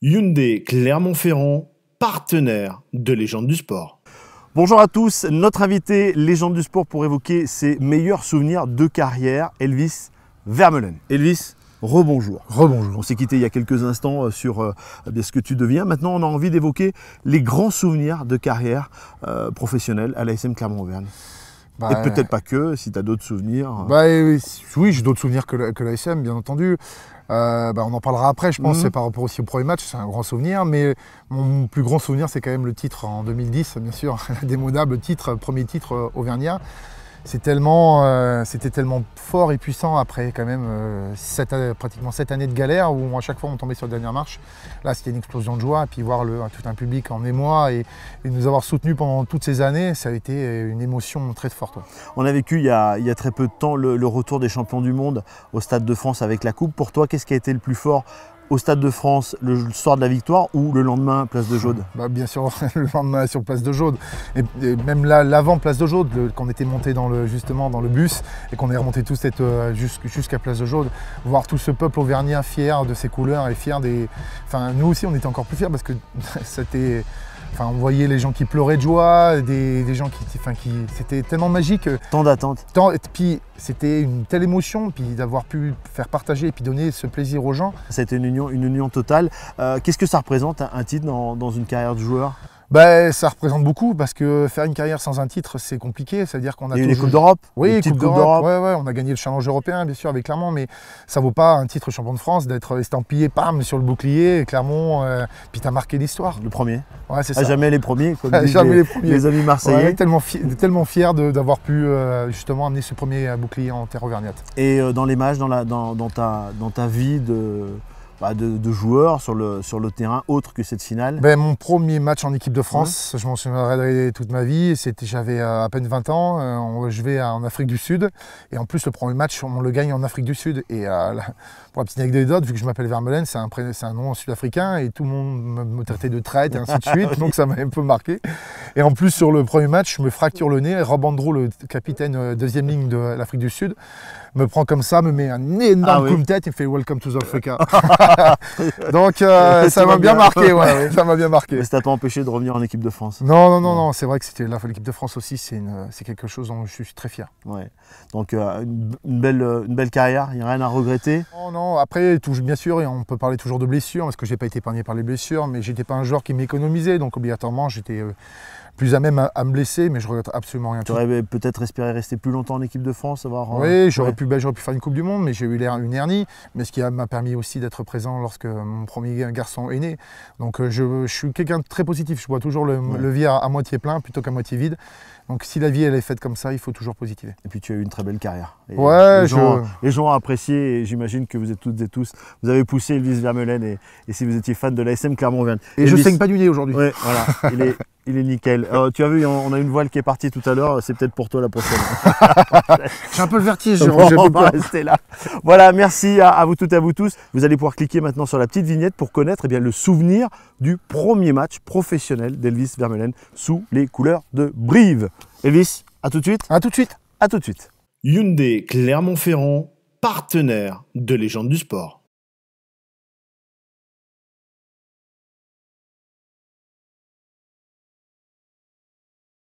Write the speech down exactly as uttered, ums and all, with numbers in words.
Hyundai Clermont-Ferrand, partenaire de Légende du sport. Bonjour à tous, notre invité Légende du sport pour évoquer ses meilleurs souvenirs de carrière, Elvis Vermeulen. Elvis, rebonjour. Rebonjour. On s'est quitté il y a quelques instants sur euh, ce que tu deviens. Maintenant, on a envie d'évoquer les grands souvenirs de carrière euh, professionnelle à l'A S M Clermont-Auvergne. Bah, et peut-être pas que, si tu as d'autres souvenirs. Bah, oui, oui j'ai d'autres souvenirs que l'A S M, bien entendu. Euh, bah, on en parlera après, je pense, mmh. c'est par rapport aussi au premier match, c'est un grand souvenir. Mais mon plus grand souvenir, c'est quand même le titre en deux mille dix, bien sûr, l'indémodable titre, premier titre auvergnat. C'était tellement, euh, tellement fort et puissant après quand même euh, sept, pratiquement sept années de galère où à chaque fois on tombait sur la dernière marche. Là c'était une explosion de joie et puis voir le, tout un public en émoi et, et nous avoir soutenus pendant toutes ces années, ça a été une émotion très forte. Ouais. On a vécu il y a, il y a très peu de temps le, le retour des champions du monde au Stade de France avec la Coupe. Pour toi, qu'est-ce qui a été le plus fort au Stade de France, le soir de la victoire ou le lendemain, Place de Jaude? Bah, bien sûr, le lendemain sur Place de Jaude. Et, et même l'avant Place de Jaude, quand on était monté dans le, justement dans le bus et qu'on est remonté tous euh, jusqu'à Place de Jaude, voir tout ce peuple auvergnat fier de ses couleurs et fier des... Enfin, nous aussi, on était encore plus fiers parce que c'était... Enfin, on voyait les gens qui pleuraient de joie, des, des gens qui... Enfin, qui c'était tellement magique. Tant d'attente. Puis c'était une telle émotion, puis d'avoir pu faire partager et puis donner ce plaisir aux gens. C'était une union, une union totale. Euh, Qu'est-ce que ça représente un titre dans, dans une carrière de joueur? Ben, ça représente beaucoup parce que faire une carrière sans un titre, c'est compliqué. C'est-à-dire qu'on a toujours... les Coupes d'Europe. Oui, les Coupes d'Europe. Ouais, ouais, on a gagné le challenge européen, bien sûr, avec Clermont, mais ça vaut pas un titre champion de France d'être estampillé, pam, sur le bouclier, Clermont, euh, puis t'as marqué l'histoire. Le premier. Ouais, c'est ça. À jamais les premiers, comme disent jamais les, les premiers. Les amis marseillais. Ouais, tellement, fi tellement fier d'avoir pu euh, justement amener ce premier bouclier en terre auvergnate. Et euh, dans les matchs, dans, la, dans, dans, ta, dans ta vie de... Bah de, de joueurs sur le, sur le terrain autre que cette finale? Ben, mon premier match en équipe de France, mmh. je m'en souviendrai toute ma vie, j'avais à peine vingt ans, euh, on, je vais en Afrique du Sud, et en plus le premier match, on le gagne en Afrique du Sud, et euh, là, pour la petite anecdote, vu que je m'appelle Vermeulen, c'est un, un nom sud-africain, et tout le monde me, me traitait de traite, et ainsi de suite, oui. donc ça m'a un peu marqué. Et en plus sur le premier match, je me fracture le nez, Rob Andro, le capitaine euh, deuxième ligne de l'Afrique du Sud, me prend comme ça, me met un énorme ah, coup oui. de tête, il me fait « Welcome to the Africa ». Donc euh, ça m'a bien, bien marqué, ouais, ouais, ça m'a bien marqué. Mais ça t'a pas empêché de revenir en équipe de France? Non, non, non, non. C'est vrai que c'était l'équipe de France aussi, c'est quelque chose dont je suis très fier. Ouais. Donc euh, une, belle, une belle carrière, il n'y a rien à regretter? Non, non, après, tout, bien sûr, on peut parler toujours de blessures, parce que j'ai pas été épargné par les blessures, mais j'étais pas un joueur qui m'économisait, donc obligatoirement j'étais... Euh, plus à même à, à me blesser, mais je regrette absolument rien. Tu aurais peut-être espéré rester plus longtemps en équipe de France, avoir... Oui, euh, j'aurais ouais. pu, ben, j'aurais pu faire une Coupe du Monde, mais j'ai eu une hernie, mais ce qui m'a permis aussi d'être présent lorsque mon premier garçon est né. Donc je, je suis quelqu'un de très positif, je bois toujours le, ouais. le verre à, à moitié plein plutôt qu'à moitié vide. Donc si la vie elle est faite comme ça, il faut toujours positiver. Et puis tu as eu une très belle carrière. Et ouais, les gens, je... les gens ont apprécié et j'imagine que vous êtes toutes et tous, vous avez poussé Elvis Vermeulen et, et si vous étiez fan de l'A S M Clermont-Auvergne. Et Elvis... je saigne pas du nez aujourd'hui. Ouais, voilà, il est, il est nickel. Euh, tu as vu, on a une voile qui est partie tout à l'heure, c'est peut-être pour toi la prochaine. J'ai un peu le vertige, bon, on va rester là. Voilà, merci à, à vous toutes et à vous tous. Vous allez pouvoir cliquer maintenant sur la petite vignette pour connaître eh bien, le souvenir du premier match professionnel d'Elvis Vermeulen sous les couleurs de Brive. Elvis, à tout de suite. À tout de suite. À tout de suite. Hyundai Clermont-Ferrand, partenaire de Légende du sport.